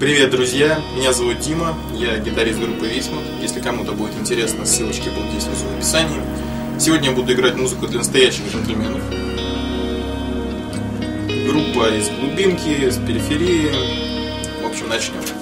Привет, друзья! Меня зовут Дима, я гитарист группы Wismut. Если кому-то будет интересно, ссылочки будут здесь внизу в описании. Сегодня я буду играть музыку для настоящих джентльменов. Группа из глубинки, с периферии. В общем, начнем.